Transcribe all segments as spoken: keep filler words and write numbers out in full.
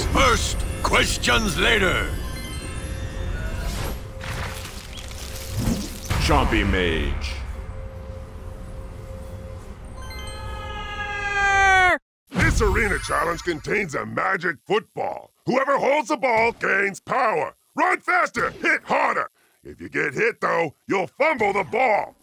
Facts first, questions later. Chompy Mage. This arena challenge contains a magic football. Whoever holds the ball gains power. Run faster, hit harder. If you get hit, though, you'll fumble the ball.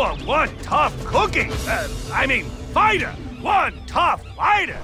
are one tough cookie! Uh, I mean, fighter! One tough fighter!